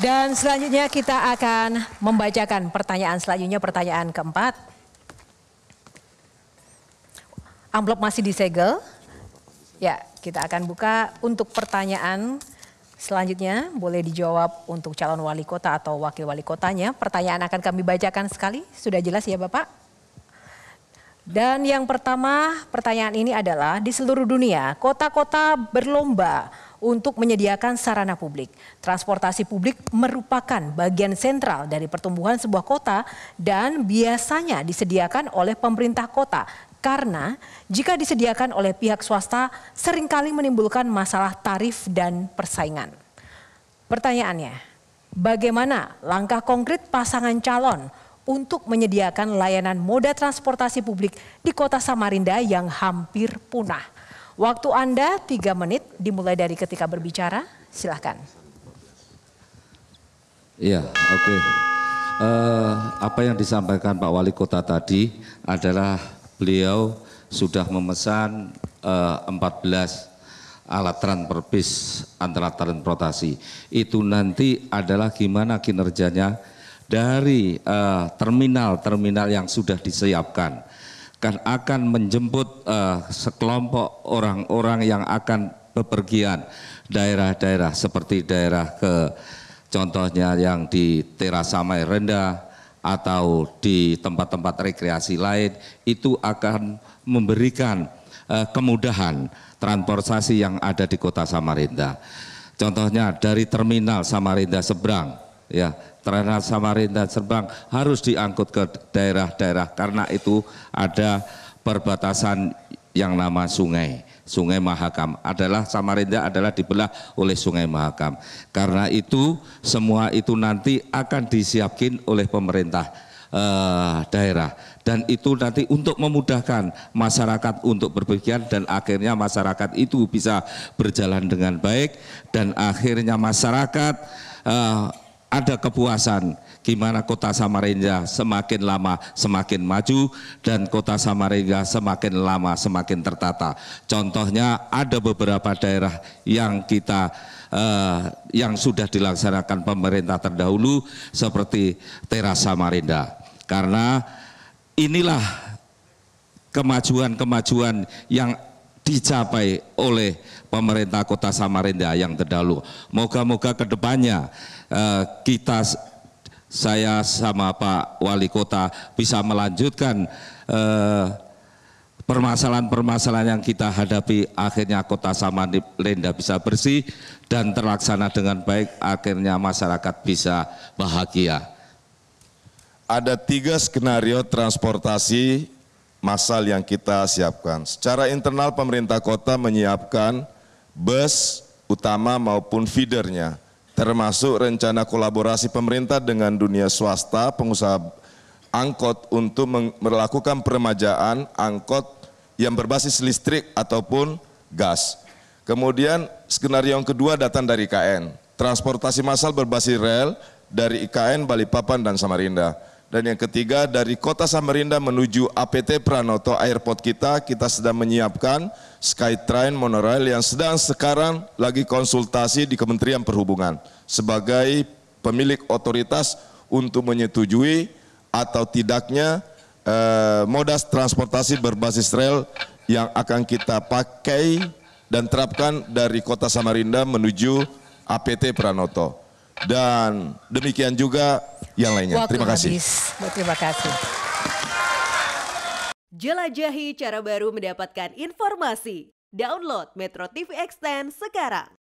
Dan selanjutnya kita akan membacakan pertanyaan selanjutnya, pertanyaan keempat. Amplop masih disegel. Ya, kita akan buka untuk pertanyaan selanjutnya. Boleh dijawab untuk calon wali kota atau wakil wali kotanya. Pertanyaan akan kami bacakan sekali. Sudah jelas ya Bapak? Dan yang pertama pertanyaan ini adalah di seluruh dunia kota-kota berlomba untuk menyediakan sarana publik. Transportasi publik merupakan bagian sentral dari pertumbuhan sebuah kota dan biasanya disediakan oleh pemerintah kota. Karena jika disediakan oleh pihak swasta seringkali menimbulkan masalah tarif dan persaingan. Pertanyaannya, bagaimana langkah konkret pasangan calon untuk menyediakan layanan moda transportasi publik di kota Samarinda yang hampir punah. Waktu Anda 3 menit dimulai dari ketika berbicara, silahkan. Iya, oke. Apa yang disampaikan Pak Wali Kota tadi adalah beliau sudah memesan 14 alat transportasi antara transportasi. Itu nanti adalah gimana kinerjanya dari terminal-terminal yang sudah disiapkan, kan akan menjemput sekelompok orang-orang yang akan bepergian daerah-daerah seperti daerah ke contohnya yang di Teras Samarinda atau di tempat-tempat rekreasi lain, itu akan memberikan kemudahan transportasi yang ada di kota Samarinda. Contohnya dari terminal Samarinda Seberang, ya, Trans Samarinda Seberang harus diangkut ke daerah-daerah karena itu ada perbatasan yang nama sungai, Sungai Mahakam. Adalah Samarinda adalah dibelah oleh Sungai Mahakam. Karena itu semua itu nanti akan disiapkan oleh pemerintah daerah dan itu nanti untuk memudahkan masyarakat untuk berpergian dan akhirnya masyarakat itu bisa berjalan dengan baik dan akhirnya masyarakat ada kepuasan gimana kota Samarinda semakin lama semakin maju dan kota Samarinda semakin lama semakin tertata. Contohnya ada beberapa daerah yang kita yang sudah dilaksanakan pemerintah terdahulu seperti Teras Samarinda. Karena inilah kemajuan-kemajuan yang dicapai oleh pemerintah kota Samarinda yang terdahulu. Moga-moga ke depannya saya sama Pak Wali Kota bisa melanjutkan permasalahan-permasalahan yang kita hadapi, akhirnya kota Samarinda bisa bersih dan terlaksana dengan baik, akhirnya masyarakat bisa bahagia. Ada 3 skenario transportasi massal yang kita siapkan. Secara internal pemerintah kota menyiapkan bus utama maupun feedernya, termasuk rencana kolaborasi pemerintah dengan dunia swasta, pengusaha angkot untuk melakukan peremajaan angkot yang berbasis listrik ataupun gas. Kemudian skenario yang kedua datang dari IKN, transportasi massal berbasis rel dari IKN, Balikpapan dan Samarinda. Dan yang ketiga dari kota Samarinda menuju APT Pranoto Airport kita sedang menyiapkan Skytrain Monorail yang sedang sekarang lagi konsultasi di Kementerian Perhubungan sebagai pemilik otoritas untuk menyetujui atau tidaknya moda transportasi berbasis rel yang akan kita pakai dan terapkan dari kota Samarinda menuju APT Pranoto. Dan demikian juga yang lainnya. Terima kasih. Terima kasih. Jelajahi cara baru mendapatkan informasi. Download Metro TV Extend sekarang.